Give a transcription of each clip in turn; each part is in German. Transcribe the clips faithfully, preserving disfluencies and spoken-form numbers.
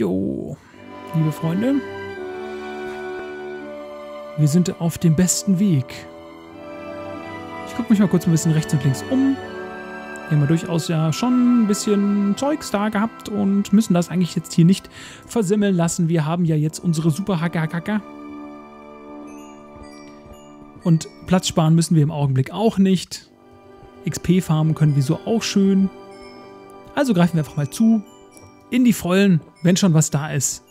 Jo, liebe Freunde, wir sind auf dem besten Weg. Ich gucke mich mal kurz ein bisschen rechts und links um. Wir haben ja durchaus ja schon ein bisschen Zeugs da gehabt und müssen das eigentlich jetzt hier nicht versemmeln lassen. Wir haben ja jetzt unsere super Haka-Haka. Und Platz sparen müssen wir im Augenblick auch nicht. X P farmen können wir so auch schön. Also greifen wir einfach mal zu. In die Vollen, wenn schon was da ist.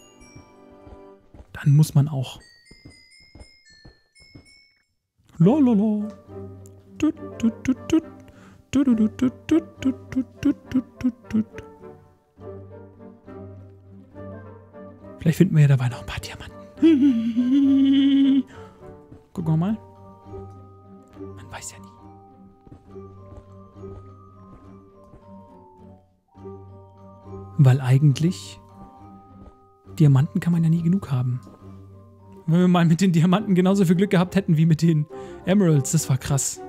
Dann muss man auch. Lololo. Tut, tut, tut, tut. Tut, tut, tut, tut, tut, tut, tut. Vielleicht finden wir ja dabei noch ein paar Diamanten. Gucken wir mal. Man weiß ja nie. Weil eigentlich Diamanten kann man ja nie genug haben. Wenn wir mal mit den Diamanten genauso viel Glück gehabt hätten wie mit den Emeralds, das war krass.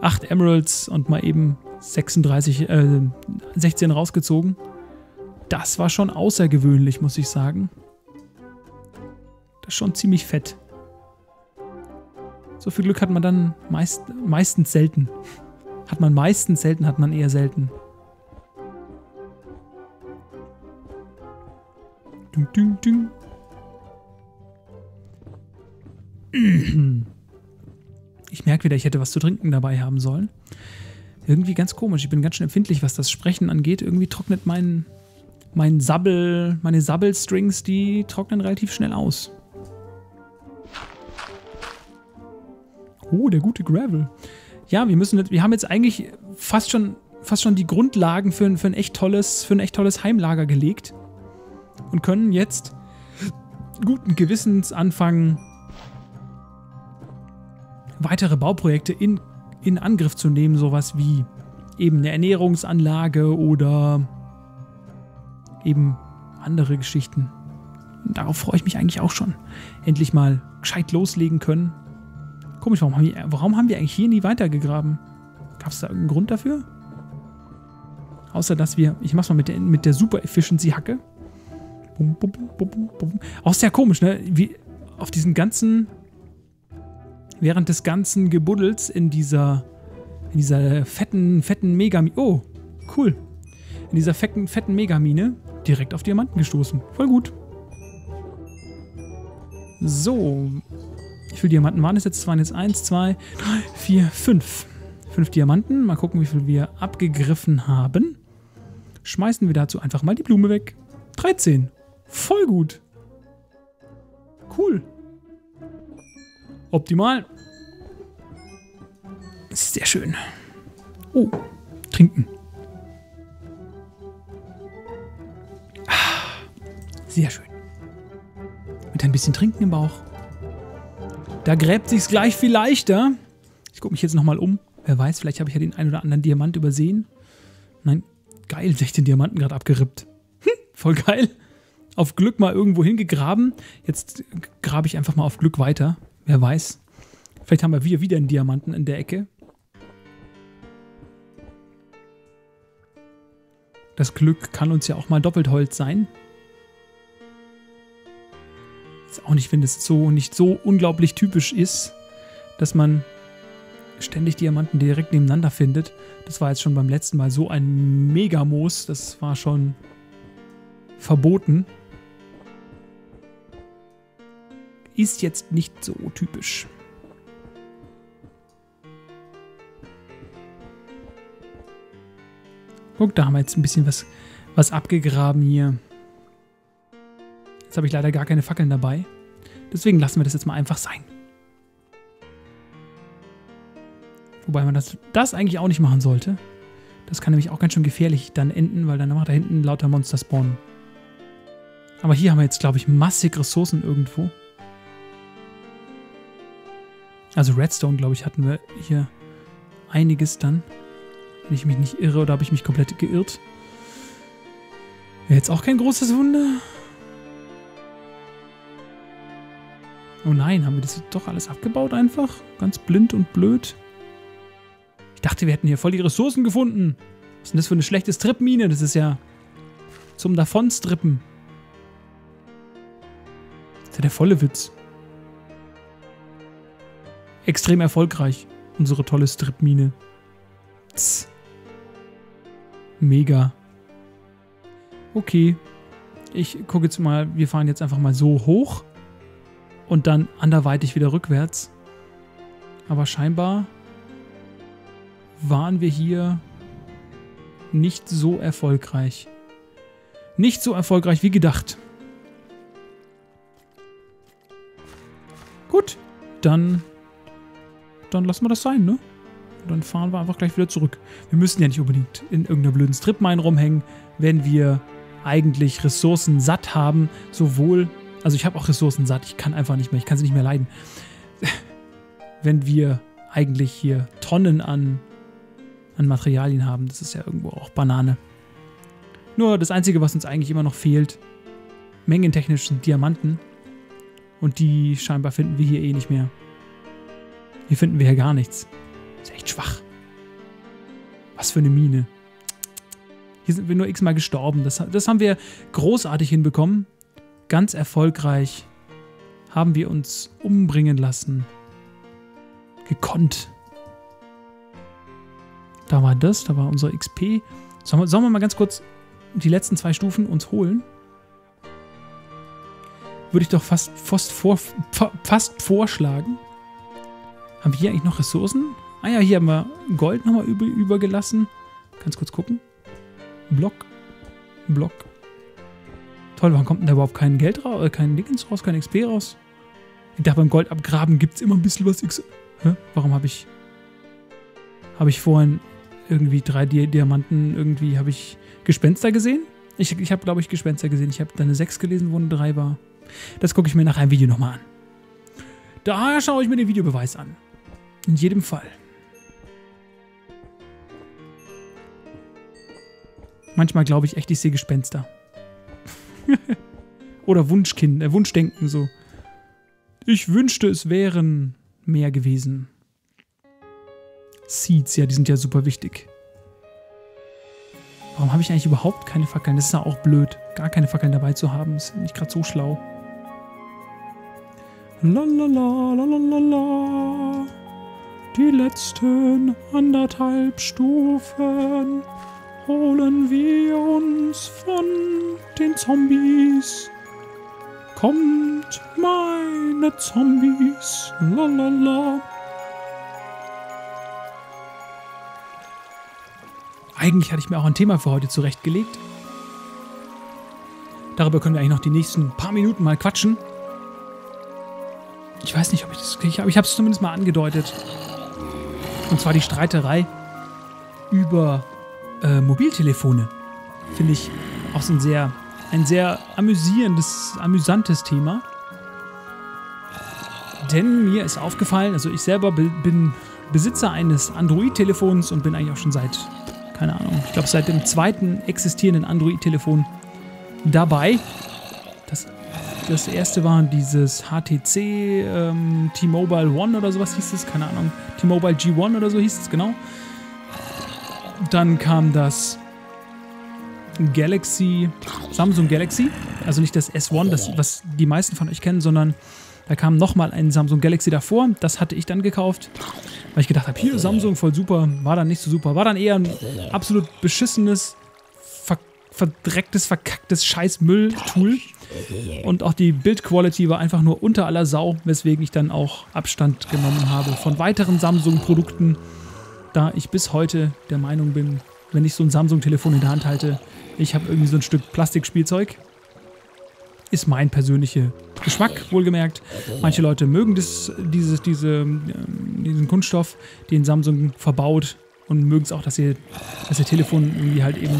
Acht Emeralds und mal eben sechsunddreißig, äh, sechzehn rausgezogen. Das war schon außergewöhnlich, muss ich sagen. Das ist schon ziemlich fett. So viel Glück hat man dann meist, meistens selten. Hat man meistens selten, hat man eher selten. Ding, ding, ding. Ich merke wieder, ich hätte was zu trinken dabei haben sollen. Irgendwie ganz komisch. Ich bin ganz schön empfindlich, was das Sprechen angeht. Irgendwie trocknet mein, mein Sabbel, meine Sabbelstrings, die trocknen relativ schnell aus. Oh, der gute Gravel. Ja, wir müssen, wir haben jetzt eigentlich fast schon, fast schon die Grundlagen für ein, für ein echt tolles, für ein echt tolles Heimlager gelegt. Und können jetzt guten Gewissens anfangen, weitere Bauprojekte in, in Angriff zu nehmen. Sowas wie eben eine Ernährungsanlage oder eben andere Geschichten. Und darauf freue ich mich eigentlich auch schon. Endlich mal gescheit loslegen können. Komisch, warum haben wir, warum haben wir eigentlich hier nie weitergegraben? Gab es da irgendeinen Grund dafür? Außer, dass wir... Ich mach's mal mit der, mit der Super-Efficiency-Hacke. Bum, bum, bum, bum, bum. Auch sehr komisch, ne? Wie auf diesem ganzen... Während des ganzen Gebuddels in dieser, in dieser fetten, fetten Megamine. Oh, cool. In dieser fetten, fetten Megamine direkt auf Diamanten gestoßen. Voll gut. So. Wie viele Diamanten waren es jetzt? Es waren jetzt eins, zwei, drei, vier, fünf. fünf Diamanten. Mal gucken, wie viel wir abgegriffen haben. Schmeißen wir dazu einfach mal die Blume weg. dreizehn. Voll gut. Cool. Optimal. Ist sehr schön. Oh, trinken. Ah, sehr schön. Mit ein bisschen Trinken im Bauch. Da gräbt sich's gleich viel leichter. Ich gucke mich jetzt nochmal um. Wer weiß, vielleicht habe ich ja den einen oder anderen Diamant übersehen. Nein, geil, sechzehn Diamanten gerade abgerippt. Hm, voll geil. Auf Glück mal irgendwo hingegraben. Jetzt grabe ich einfach mal auf Glück weiter. Wer weiß. Vielleicht haben wir wieder einen Diamanten in der Ecke. Das Glück kann uns ja auch mal doppelt Holz sein. Ist auch nicht, wenn es so nicht so unglaublich typisch ist, dass man ständig Diamanten direkt nebeneinander findet. Das war jetzt schon beim letzten Mal so ein Megamoos. Das war schon verboten. Ist jetzt nicht so typisch. Guck, da haben wir jetzt ein bisschen was, was abgegraben hier. Jetzt habe ich leider gar keine Fackeln dabei. Deswegen lassen wir das jetzt mal einfach sein. Wobei man das, das eigentlich auch nicht machen sollte. Das kann nämlich auch ganz schön gefährlich dann enden, weil dann macht da hinten lauter Monster spawnen. Aber hier haben wir jetzt, glaube ich, massig Ressourcen irgendwo. Also Redstone, glaube ich, hatten wir hier einiges dann. Wenn ich mich nicht irre, oder habe ich mich komplett geirrt? Wäre jetzt auch kein großes Wunder. Oh nein, haben wir das doch alles abgebaut einfach? Ganz blind und blöd. Ich dachte, wir hätten hier voll die Ressourcen gefunden. Was ist denn das für eine schlechte Stripmine? Das ist ja zum Davonstrippen. Das ist ja der volle Witz. Extrem erfolgreich, unsere tolle Stripmine. Tss. Mega. Okay. Ich gucke jetzt mal, wir fahren jetzt einfach mal so hoch und dann anderweitig wieder rückwärts. Aber scheinbar waren wir hier nicht so erfolgreich. Nicht so erfolgreich wie gedacht. Gut, dann, dann lassen wir das sein, ne? Und dann fahren wir einfach gleich wieder zurück. Wir müssen ja nicht unbedingt in irgendeiner blöden Stripmine rumhängen, wenn wir eigentlich Ressourcen satt haben, sowohl, also ich habe auch Ressourcen satt, ich kann einfach nicht mehr, ich kann sie nicht mehr leiden. Wenn wir eigentlich hier Tonnen an, an Materialien haben, das ist ja irgendwo auch Banane. Nur das Einzige, was uns eigentlich immer noch fehlt, mengentechnisch sind Diamanten und die scheinbar finden wir hier eh nicht mehr. Hier finden wir ja gar nichts. Das ist echt schwach. Was für eine Mine. Hier sind wir nur x-mal gestorben. Das, das haben wir großartig hinbekommen. Ganz erfolgreich haben wir uns umbringen lassen. Gekonnt. Da war das, da war unser X P. Sollen wir, sollen wir mal ganz kurz die letzten zwei Stufen uns holen? Würde ich doch fast, fast, vor, fast vorschlagen. Haben wir hier eigentlich noch Ressourcen? Ah ja, hier haben wir Gold nochmal über, übergelassen. Ganz kurz gucken. Block, Block. Toll, warum kommt denn da überhaupt kein Geld raus, kein Dingens raus, kein X P raus? Ich dachte, beim Gold abgraben gibt es immer ein bisschen was X P. Hä? Warum habe ich, habe ich vorhin irgendwie drei Diamanten, irgendwie habe ich Gespenster gesehen? Ich, ich habe, glaube ich, Gespenster gesehen. Ich habe da eine sechs gelesen, wo eine drei war. Das gucke ich mir nach einem Video nochmal an. Da schaue ich mir den Videobeweis an. In jedem Fall. Manchmal glaube ich echt, ich sehe Gespenster. Oder Wunschkind, äh, Wunschdenken so. Ich wünschte, es wären mehr gewesen. Seeds, ja, die sind ja super wichtig. Warum habe ich eigentlich überhaupt keine Fackeln? Das ist ja auch blöd, gar keine Fackeln dabei zu haben. Ist nicht gerade so schlau. Lalalala, lalalala. Die letzten anderthalb Stufen holen wir uns von den Zombies. Kommt, meine Zombies. Lalala. Eigentlich hatte ich mir auch ein Thema für heute zurechtgelegt. Darüber können wir eigentlich noch die nächsten paar Minuten mal quatschen. Ich weiß nicht, ob ich das kriege, aber ich habe es zumindest mal angedeutet. Und zwar die Streiterei über Äh, Mobiltelefone. Finde ich auch so ein sehr, ein sehr amüsierendes, amüsantes Thema. Denn mir ist aufgefallen, also ich selber be bin Besitzer eines Android-Telefons und bin eigentlich auch schon seit, keine Ahnung, ich glaube seit dem zweiten existierenden Android-Telefon dabei. Das, das erste war dieses H T C ähm, T-Mobile One oder sowas hieß es, keine Ahnung, T-Mobile G eins oder so hieß es, genau. Dann kam das Galaxy, Samsung Galaxy, also nicht das S eins, das, was die meisten von euch kennen, sondern da kam nochmal ein Samsung Galaxy davor. Das hatte ich dann gekauft, weil ich gedacht habe, hier Samsung, voll super, war dann nicht so super. War dann eher ein absolut beschissenes, ver verdrecktes, verkacktes Scheiß-Müll-Tool. Und auch die Build-Quality war einfach nur unter aller Sau, weswegen ich dann auch Abstand genommen habe von weiteren Samsung-Produkten. Da ich bis heute der Meinung bin, wenn ich so ein Samsung-Telefon in der Hand halte, ich habe irgendwie so ein Stück Plastikspielzeug. Ist mein persönlicher Geschmack, wohlgemerkt. Manche Leute mögen das, dieses, diese, diesen Kunststoff, den Samsung verbaut und mögen es auch, dass ihr, dass ihr Telefon irgendwie halt eben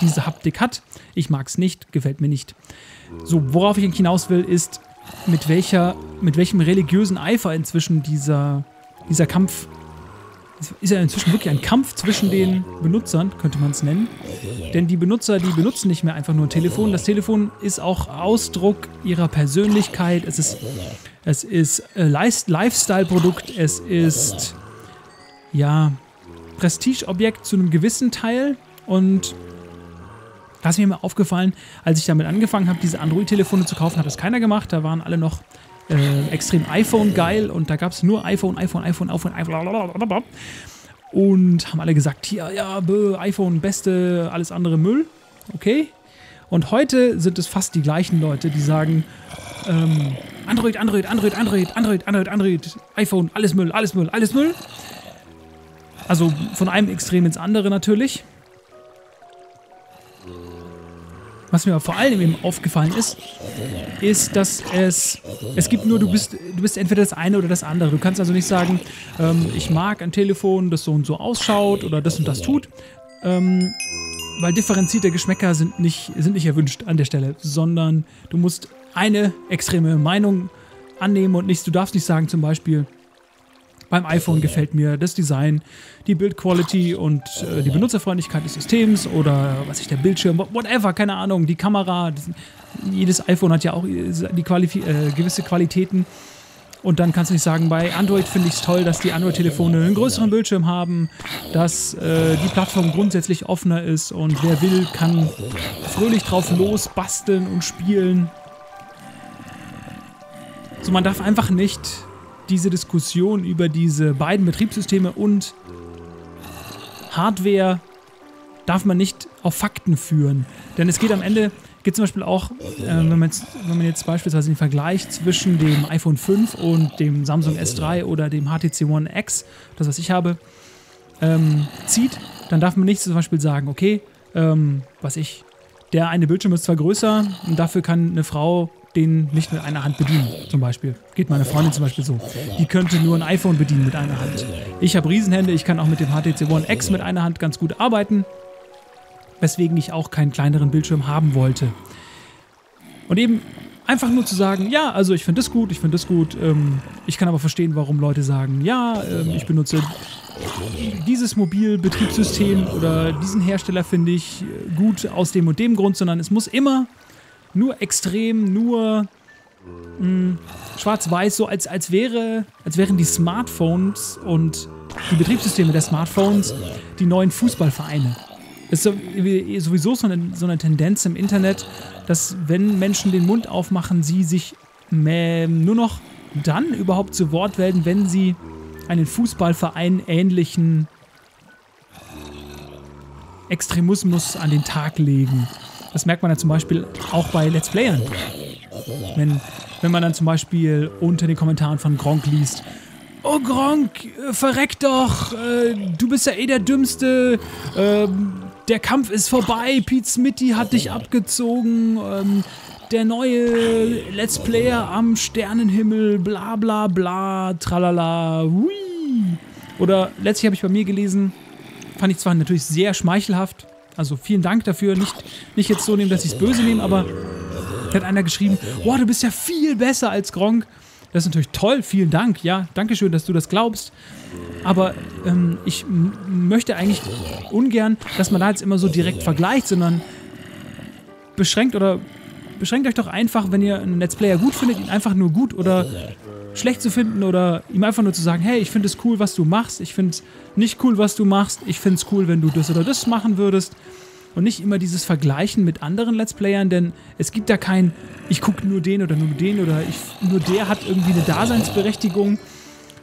diese Haptik hat. Ich mag es nicht, gefällt mir nicht. So, worauf ich hinaus will, ist, mit, welcher, mit welchem religiösen Eifer inzwischen dieser, dieser Kampf ist ja inzwischen wirklich ein Kampf zwischen den Benutzern, könnte man es nennen. Denn die Benutzer, die benutzen nicht mehr einfach nur ein Telefon. Das Telefon ist auch Ausdruck ihrer Persönlichkeit. Es ist, es ist äh, Lifestyle-Produkt. Es ist, ja, Prestigeobjekt zu einem gewissen Teil. Und Das ist mir mal aufgefallen, als ich damit angefangen habe, diese Android-Telefone zu kaufen, hat das keiner gemacht. Da waren alle noch äh, extrem iPhone-geil und da gab es nur iPhone, iPhone, iPhone, iPhone, iPhone. Und haben alle gesagt, hier, ja, bö, iPhone, beste, alles andere Müll. Okay. Und heute sind es fast die gleichen Leute, die sagen, ähm, Android, Android, Android, Android, Android, Android, Android, iPhone, alles Müll, alles Müll, alles Müll. Also von einem Extrem ins andere natürlich. Was mir aber vor allem eben aufgefallen ist, ist, dass es, es gibt nur, du bist, du bist entweder das eine oder das andere. Du kannst also nicht sagen, ähm, ich mag ein Telefon, das so und so ausschaut oder das und das tut. Ähm, weil differenzierte Geschmäcker sind nicht, sind nicht erwünscht an der Stelle, sondern du musst eine extreme Meinung annehmen und nichts. Du darfst nicht sagen zum Beispiel, beim iPhone gefällt mir das Design, die Bildqualität und äh, die Benutzerfreundlichkeit des Systems oder was ich der Bildschirm, whatever, keine Ahnung, die Kamera. Das, jedes iPhone hat ja auch die Quali äh, gewisse Qualitäten. Und dann kannst du nicht sagen, bei Android finde ich es toll, dass die Android-Telefone einen größeren Bildschirm haben, dass äh, die Plattform grundsätzlich offener ist und wer will, kann fröhlich drauf losbasteln und spielen. So, man darf einfach nicht diese Diskussion über diese beiden Betriebssysteme und Hardware darf man nicht auf Fakten führen. Denn es geht am Ende... Geht zum Beispiel auch, äh, wenn, man jetzt, wenn man jetzt beispielsweise den Vergleich zwischen dem iPhone fünf und dem Samsung S drei oder dem H T C One X, das was ich habe, ähm, zieht, dann darf man nicht zum Beispiel sagen, okay, ähm, was ich, der eine Bildschirm ist zwar größer und dafür kann eine Frau den nicht mit einer Hand bedienen, zum Beispiel. Geht meine Freundin zum Beispiel so. Die könnte nur ein iPhone bedienen mit einer Hand. Ich habe Riesenhände, ich kann auch mit dem H T C One X mit einer Hand ganz gut arbeiten. Weswegen ich auch keinen kleineren Bildschirm haben wollte. Und eben einfach nur zu sagen, ja, also ich finde das gut, ich finde das gut. Ähm, ich kann aber verstehen, warum Leute sagen, ja, ähm, ich benutze dieses Mobilbetriebssystem oder diesen Hersteller finde ich gut aus dem und dem Grund, sondern es muss immer nur extrem, nur schwarz-weiß, so als, als, wäre, als wären die Smartphones und die Betriebssysteme der Smartphones die neuen Fußballvereine. Es ist sowieso so eine, so eine Tendenz im Internet, dass wenn Menschen den Mund aufmachen, sie sich nur noch dann überhaupt zu Wort melden, wenn sie einen Fußballverein ähnlichen Extremismus an den Tag legen. Das merkt man ja zum Beispiel auch bei Let's Playern. Wenn, wenn man dann zum Beispiel unter den Kommentaren von Gronkh liest, oh Gronkh, verreck doch, du bist ja eh der Dümmste, ähm... der Kampf ist vorbei, Pete Smithy hat dich abgezogen, ähm, der neue Let's Player am Sternenhimmel, bla bla bla, tralala, hui. Oder letztlich habe ich bei mir gelesen, fand ich zwar natürlich sehr schmeichelhaft, also vielen Dank dafür, nicht, nicht jetzt so nehmen, dass ich es böse nehme, aber da hat einer geschrieben, boah, du bist ja viel besser als Gronkh. Das ist natürlich toll, vielen Dank, ja, dankeschön, dass du das glaubst, aber ähm, ich möchte eigentlich ungern, dass man da jetzt immer so direkt vergleicht, sondern beschränkt oder beschränkt euch doch einfach, wenn ihr einen Let's Player gut findet, ihn einfach nur gut oder schlecht zu finden oder ihm einfach nur zu sagen, hey, ich finde es cool, was du machst, ich finde es nicht cool, was du machst, ich finde es cool, wenn du das oder das machen würdest. Und nicht immer dieses Vergleichen mit anderen Let's Playern, denn es gibt da kein, ich gucke nur den oder nur den oder ich, nur der hat irgendwie eine Daseinsberechtigung,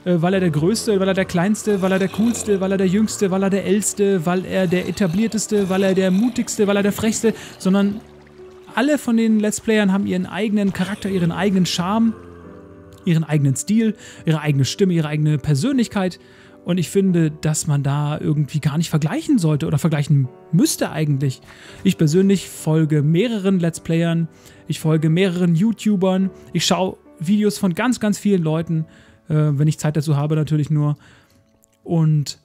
äh, weil er der Größte, weil er der Kleinste, weil er der Coolste, weil er der Jüngste, weil er der Älteste, weil er der Etablierteste, weil er der Mutigste, weil er der Frechste, sondern alle von den Let's Playern haben ihren eigenen Charakter, ihren eigenen Charme, ihren eigenen Stil, ihre eigene Stimme, ihre eigene Persönlichkeit. Und ich finde, dass man da irgendwie gar nicht vergleichen sollte oder vergleichen müsste eigentlich. Ich persönlich folge mehreren Let's Playern, ich folge mehreren YouTubern, ich schaue Videos von ganz, ganz vielen Leuten, äh, wenn ich Zeit dazu habe natürlich nur. Und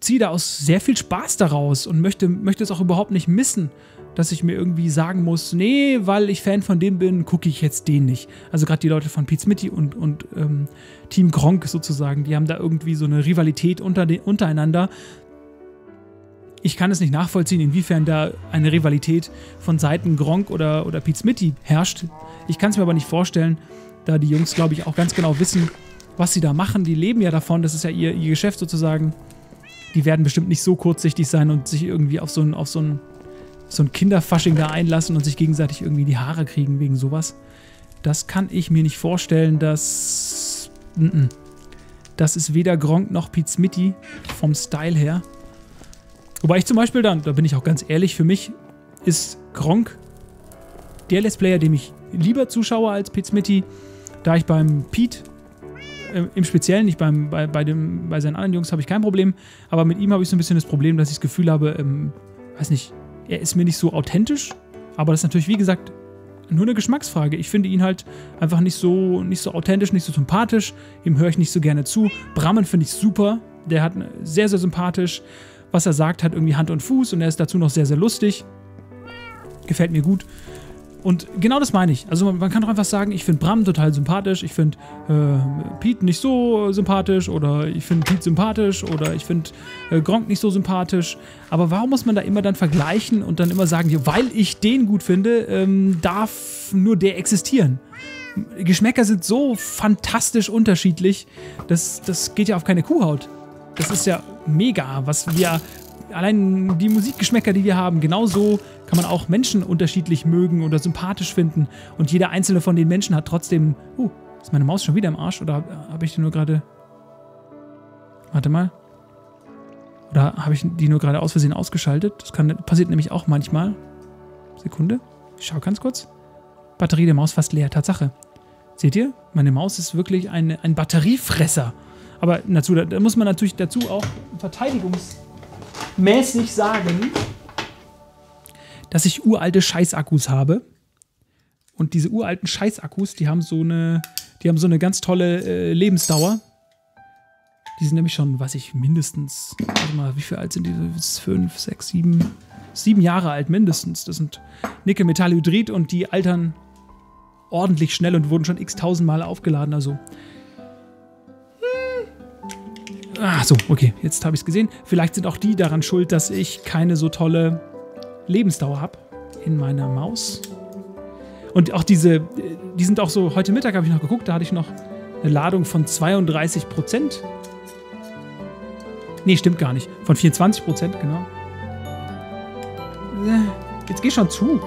ziehe daraus sehr viel Spaß daraus und möchte, möchte es auch überhaupt nicht missen, dass ich mir irgendwie sagen muss, nee, weil ich Fan von dem bin, gucke ich jetzt den nicht. Also gerade die Leute von Pete Smithy und, und ähm, Team Gronkh sozusagen, die haben da irgendwie so eine Rivalität unter den, untereinander. Ich kann es nicht nachvollziehen, inwiefern da eine Rivalität von Seiten Gronkh oder, oder Pete Smithy herrscht. Ich kann es mir aber nicht vorstellen, da die Jungs, glaube ich, auch ganz genau wissen, was sie da machen. Die leben ja davon, das ist ja ihr, ihr Geschäft sozusagen. Die werden bestimmt nicht so kurzsichtig sein und sich irgendwie auf so einen, auf so einen so ein Kinderfasching da einlassen und sich gegenseitig irgendwie die Haare kriegen wegen sowas. Das kann ich mir nicht vorstellen, dass... N-n. Das ist weder Gronkh noch Pete Smithy vom Style her. Wobei ich zum Beispiel dann, da bin ich auch ganz ehrlich, für mich ist Gronkh der Let's Player, dem ich lieber zuschaue als Pete Smithy, da ich beim Pete äh, im Speziellen, nicht beim, bei, bei, dem, bei seinen anderen Jungs habe ich kein Problem, aber mit ihm habe ich so ein bisschen das Problem, dass ich das Gefühl habe, ähm, weiß nicht, er ist mir nicht so authentisch, aber das ist natürlich, wie gesagt, nur eine Geschmacksfrage. Ich finde ihn halt einfach nicht so, nicht so authentisch, nicht so sympathisch. Ihm höre ich nicht so gerne zu. Brammen finde ich super. Der hat sehr, sehr sympathisch. Was er sagt, hat irgendwie Hand und Fuß und er ist dazu noch sehr, sehr lustig. Gefällt mir gut. Und genau das meine ich. Also man kann doch einfach sagen, ich finde Bram total sympathisch, ich finde äh, Pete nicht so sympathisch oder ich finde Pete sympathisch oder ich finde äh, Gronkh nicht so sympathisch. Aber warum muss man da immer dann vergleichen und dann immer sagen, weil ich den gut finde, ähm, darf nur der existieren? Geschmäcker sind so fantastisch unterschiedlich, das, das geht ja auf keine Kuhhaut. Das ist ja mega, was wir... Allein die Musikgeschmäcker, die wir haben, genauso kann man auch Menschen unterschiedlich mögen oder sympathisch finden. Und jeder einzelne von den Menschen hat trotzdem... Uh, ist meine Maus schon wieder im Arsch? Oder habe ich die nur gerade... Warte mal. Oder habe ich die nur gerade aus Versehen ausgeschaltet? Das kann, passiert nämlich auch manchmal. Sekunde. Ich schaue ganz kurz. Batterie der Maus fast leer. Tatsache. Seht ihr? Meine Maus ist wirklich ein, ein Batteriefresser. Aber dazu, da muss man natürlich dazu auch Verteidigungs... mäßig sagen, dass ich uralte Scheißakkus habe. Und diese uralten Scheißakkus, die haben so eine, die haben so eine ganz tolle äh, Lebensdauer. Die sind nämlich schon, weiß ich, mindestens, warte mal, wie viel alt sind die? Fünf, sechs, sieben, sieben Jahre alt mindestens. Das sind Nickel-Metallhydrid und die altern ordentlich schnell und wurden schon x-tausend Mal aufgeladen. Also ach so, okay, jetzt habe ich es gesehen. Vielleicht sind auch die daran schuld, dass ich keine so tolle Lebensdauer habe in meiner Maus. Und auch diese, die sind auch so, heute Mittag habe ich noch geguckt, da hatte ich noch eine Ladung von zweiunddreißig Prozent. Nee, stimmt gar nicht. Von vierundzwanzig Prozent, genau. Jetzt geh schon zu.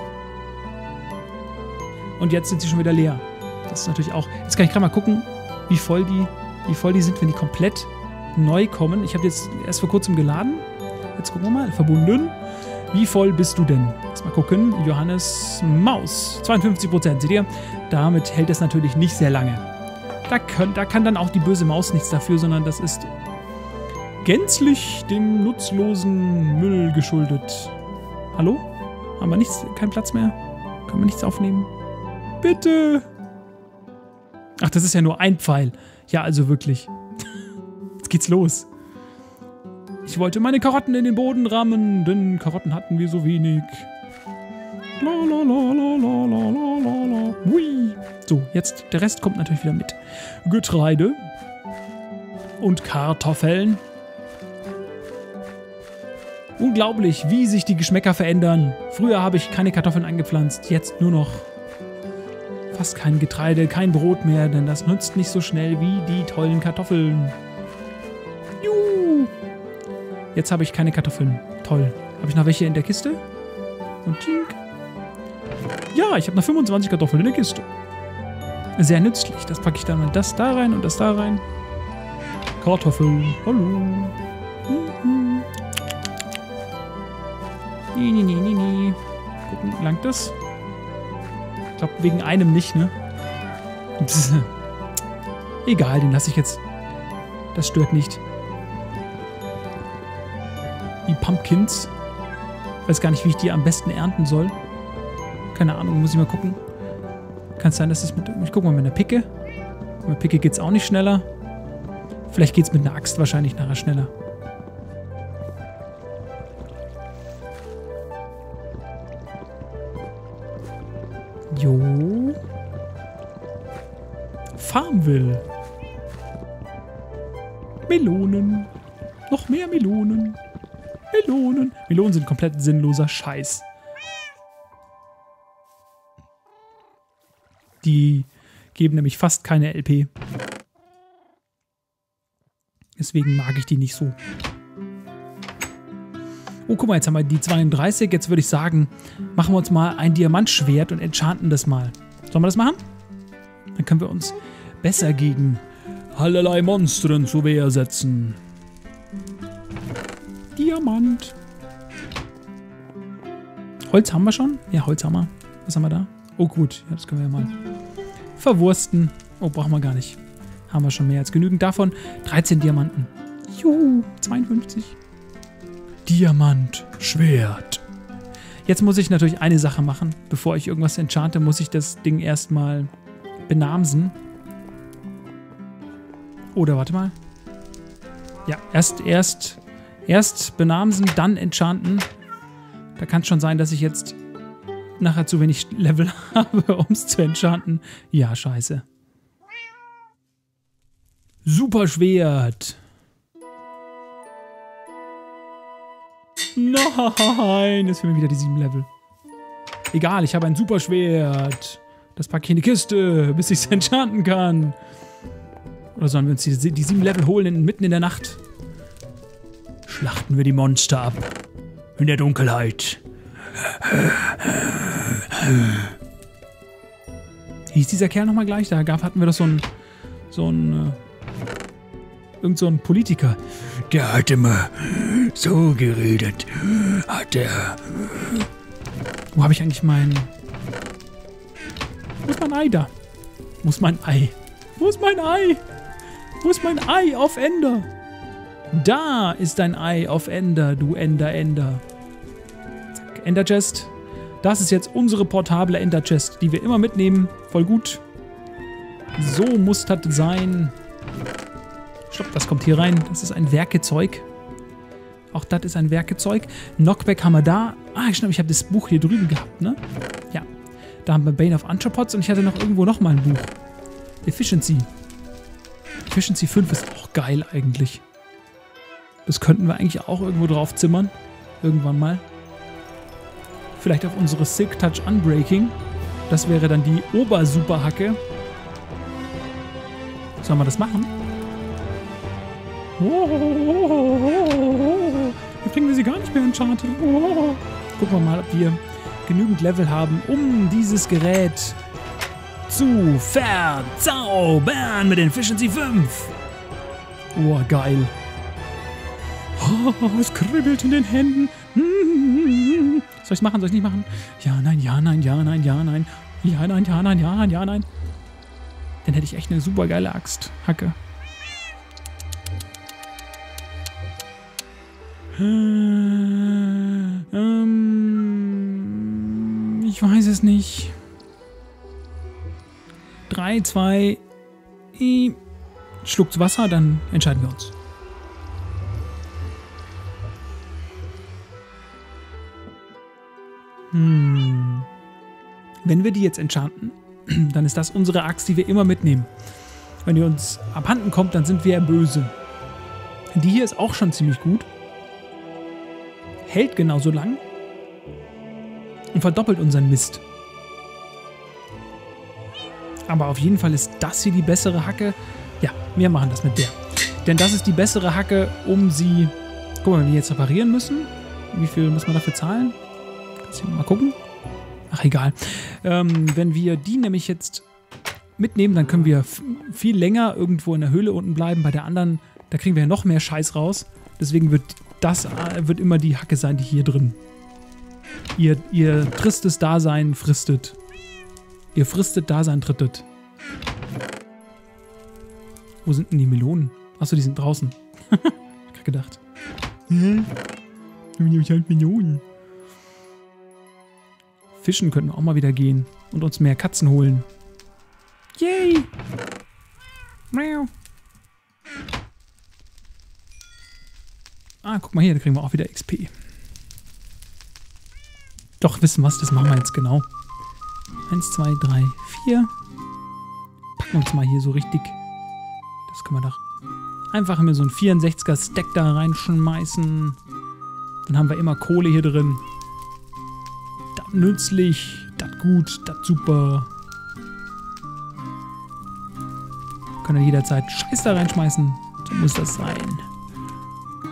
Und jetzt sind sie schon wieder leer. Das ist natürlich auch... Jetzt kann ich gerade mal gucken, wie voll die, wie voll die sind, wenn die komplett... neu kommen. Ich habe jetzt erst vor kurzem geladen. Jetzt gucken wir mal. Verbunden. Wie voll bist du denn? Lass mal gucken. Johannes Maus. zweiundfünfzig Prozent. Seht ihr? Damit hält es natürlich nicht sehr lange. Da, können, da kann dann auch die böse Maus nichts dafür, sondern das ist gänzlich dem nutzlosen Müll geschuldet. Hallo? Haben wir nichts? Keinen Platz mehr? Können wir nichts aufnehmen? Bitte! Ach, das ist ja nur ein Pfeil. Ja, also wirklich. Geht's los. Ich wollte meine Karotten in den Boden rammen, denn Karotten hatten wir so wenig. La, la, la, la, la, la, la. Hui. So, jetzt der Rest kommt natürlich wieder mit. Getreide und Kartoffeln. Unglaublich, wie sich die Geschmäcker verändern. Früher habe ich keine Kartoffeln angepflanzt, jetzt nur noch fast kein Getreide, kein Brot mehr, denn das nützt nicht so schnell wie die tollen Kartoffeln. Jetzt habe ich keine Kartoffeln. Toll. Habe ich noch welche in der Kiste? Und tink. Ja, ich habe noch fünfundzwanzig Kartoffeln in der Kiste. Sehr nützlich. Das packe ich dann mal das da rein und das da rein. Kartoffeln. Hallo. Mhm. Nee, nee, nee, nee, nee. Gucken, langt das? Ich glaube, wegen einem nicht, ne? Psst. Egal, den lasse ich jetzt. Das stört nicht. Die Pumpkins. Ich weiß gar nicht, wie ich die am besten ernten soll. Keine Ahnung, muss ich mal gucken. Kann es sein, dass es mit... Ich gucke mal mit einer Picke. Mit einer Picke geht es auch nicht schneller. Vielleicht geht es mit einer Axt wahrscheinlich nachher schneller. Jo. Farmville. Melonen. Noch mehr Melonen. Melonen. Melonen sind komplett sinnloser Scheiß. Die geben nämlich fast keine L P. Deswegen mag ich die nicht so. Oh, guck mal, jetzt haben wir die zweiunddreißig. Jetzt würde ich sagen, machen wir uns mal ein Diamantschwert und enchanten das mal. Sollen wir das machen? Dann können wir uns besser gegen allerlei Monstern zu Wehr setzen. Diamant. Holz haben wir schon? Ja, Holz haben wir. Was haben wir da? Oh gut, ja, das können wir ja mal verwursten. Oh, brauchen wir gar nicht. Haben wir schon mehr als genügend davon. dreizehn Diamanten. Juhu, zweiundfünfzig. Diamant, Schwert. Jetzt muss ich natürlich eine Sache machen. Bevor ich irgendwas enchante, muss ich das Ding erstmal benamsen. Oder warte mal. Ja, erst, erst, erst benamsen, dann enchanten. Da kann es schon sein, dass ich jetzt nachher zu wenig Level habe, um es zu enchanten. Ja, scheiße. Superschwert. Nein, jetzt fehlen mir wieder die sieben Level. Egal, ich habe ein Superschwert. Das packe ich in die Kiste, bis ich es enchanten kann. Oder sollen wir uns die, die sieben Level holen in, mitten in der Nacht? Schlachten wir die Monster ab. In der Dunkelheit. Hieß dieser Kerl nochmal gleich? Da gab, hatten wir doch so einen. So einen. Äh, irgend so einen Politiker. Der hat immer so geredet. Hat er. Wo habe ich eigentlich mein. Wo ist mein Ei da? Wo ist mein Ei? Wo ist mein Ei? Wo ist mein Ei auf Ender? Da ist ein Ei auf Ender, du Ender, Ender. Zack, Ender Chest. Das ist jetzt unsere portable Ender Chest, die wir immer mitnehmen. Voll gut. So muss das sein. Stopp, das kommt hier rein. Das ist ein Werkzeug. Auch das ist ein Werkzeug. Knockback haben wir da. Ah, stimmt, ich habe das Buch hier drüben gehabt, ne? Ja. Da haben wir Bane of Anthropods und ich hatte noch irgendwo nochmal ein Buch. Efficiency. Efficiency fünf ist auch geil eigentlich. Das könnten wir eigentlich auch irgendwo drauf zimmern. Irgendwann mal. Vielleicht auf unsere Silk Touch Unbreaking. Das wäre dann die Obersuperhacke. Sollen wir das machen? Wir kriegen wir sie gar nicht mehr in Enchanted. Gucken wir mal, ob wir genügend Level haben, um dieses Gerät zu verzaubern mit den Efficiency fünf. Oh, geil. Oh, es kribbelt in den Händen. Soll ich es machen? Soll ich nicht machen? Ja, nein, ja, nein, ja, nein, ja, nein. Ja, nein, ja, nein, ja, nein, ja, nein. Dann hätte ich echt eine super geile Axt. Hacke. Ähm, ich weiß es nicht. drei, zwei. Schluckt Wasser, dann entscheiden wir uns. Hm. Wenn wir die jetzt enchanten, dann ist das unsere Axt, die wir immer mitnehmen. Wenn die uns abhanden kommt, dann sind wir böse. Die hier ist auch schon ziemlich gut. Hält genauso lang. Und verdoppelt unseren Mist. Aber auf jeden Fall ist das hier die bessere Hacke. Ja, wir machen das mit der. Denn das ist die bessere Hacke, um sie... Guck mal, wenn wir die jetzt reparieren müssen. Wie viel muss man dafür zahlen? Mal gucken. Ach, egal. Ähm, wenn wir die nämlich jetzt mitnehmen, dann können wir viel länger irgendwo in der Höhle unten bleiben. Bei der anderen, da kriegen wir ja noch mehr Scheiß raus. Deswegen wird das wird immer die Hacke sein, die hier drin. Ihr, ihr tristes Dasein fristet. Ihr fristet Dasein trittet. Wo sind denn die Melonen? Achso, die sind draußen. Ich hab gedacht. Hm? Ich nehme halt Melonen. Fischen könnten wir auch mal wieder gehen und uns mehr Katzen holen. Yay! Miau. Ah, guck mal hier, da kriegen wir auch wieder X P. Doch, wissen was, das machen wir jetzt genau. Eins, zwei, drei, vier. Packen wir uns mal hier so richtig. Das können wir doch einfach immer so einen vierundsechziger Stack da reinschmeißen. Dann haben wir immer Kohle hier drin. Nützlich, das gut, das super. Können wir jederzeit Scheiß da reinschmeißen. So muss das sein.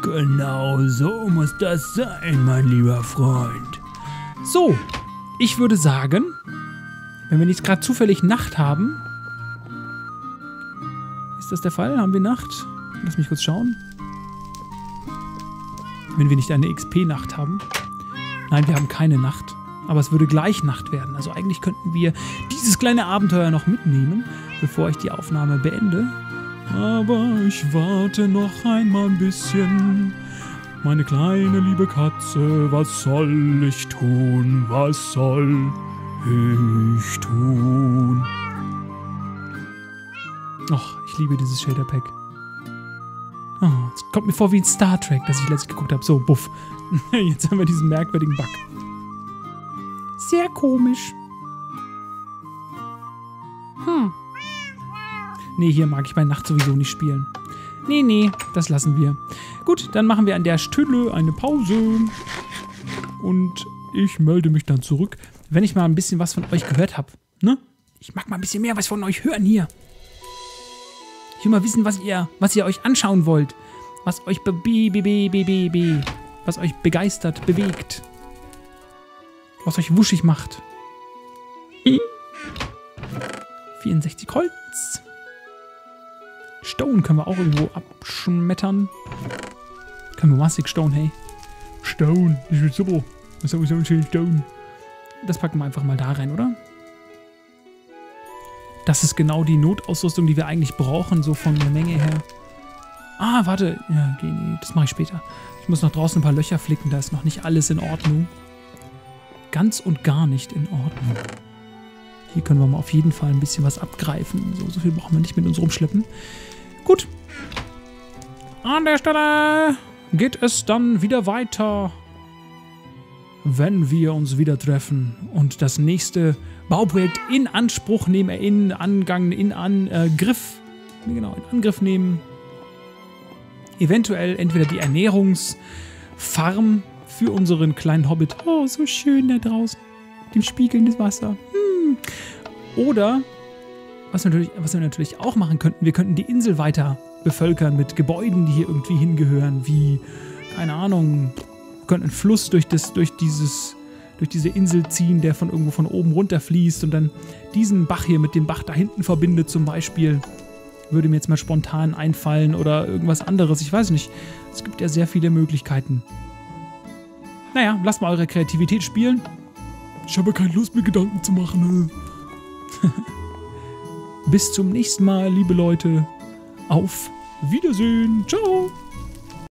Genau so muss das sein, mein lieber Freund. So, ich würde sagen, wenn wir nicht gerade zufällig Nacht haben. Ist das der Fall? Haben wir Nacht? Lass mich kurz schauen. Wenn wir nicht eine X P-Nacht haben. Nein, wir haben keine Nacht. Aber es würde gleich Nacht werden. Also eigentlich könnten wir dieses kleine Abenteuer noch mitnehmen, bevor ich die Aufnahme beende. Aber ich warte noch einmal ein bisschen. Meine kleine liebe Katze, was soll ich tun? Was soll ich tun? Och, ich liebe dieses Shader Pack. Oh, es kommt mir vor wie in Star Trek, das ich letztlich geguckt habe. So, buff. Jetzt haben wir diesen merkwürdigen Bug. Sehr komisch. Hm. Nee, hier mag ich bei Nacht sowieso nicht spielen. Nee, nee, das lassen wir. Gut, dann machen wir an der Stelle eine Pause. Und ich melde mich dann zurück, wenn ich mal ein bisschen was von euch gehört habe. Ne? Ich mag mal ein bisschen mehr was von euch hören hier. Ich will mal wissen, was ihr, was ihr euch anschauen wollt. Was euch be be be be be be, was euch begeistert, bewegt. Was euch wuschig macht. vierundsechzig Holz. Stone können wir auch irgendwo abschmettern. Können wir massig Stone, hey. Stone, das wird super. Das ist so schön Stone. Das packen wir einfach mal da rein, oder? Das ist genau die Notausrüstung, die wir eigentlich brauchen, so von der Menge her. Ah, warte. Ja, die, das mache ich später. Ich muss noch draußen ein paar Löcher flicken, da ist noch nicht alles in Ordnung. Ganz und gar nicht in Ordnung. Hier können wir mal auf jeden Fall ein bisschen was abgreifen. So, so viel brauchen wir nicht mit uns rumschleppen. Gut. An der Stelle geht es dann wieder weiter, wenn wir uns wieder treffen und das nächste Bauprojekt in Anspruch nehmen, in Angang, in Angriff, genau, in Angriff nehmen. Eventuell entweder die Ernährungsfarm für unseren kleinen Hobbit. Oh, so schön da draußen. Mit dem spiegelnden Wasser. Hm. Oder, was wir, natürlich, was wir natürlich auch machen könnten, wir könnten die Insel weiter bevölkern mit Gebäuden, die hier irgendwie hingehören, wie, keine Ahnung, wir könnten einen Fluss durch, das, durch, dieses, durch diese Insel ziehen, der von irgendwo von oben runter fließt und dann diesen Bach hier mit dem Bach da hinten verbindet zum Beispiel. Würde mir jetzt mal spontan einfallen oder irgendwas anderes, ich weiß nicht. Es gibt ja sehr viele Möglichkeiten. Naja, lasst mal eure Kreativität spielen. Ich habe keine Lust, mir Gedanken zu machen. Bis zum nächsten Mal, liebe Leute. Auf Wiedersehen. Ciao.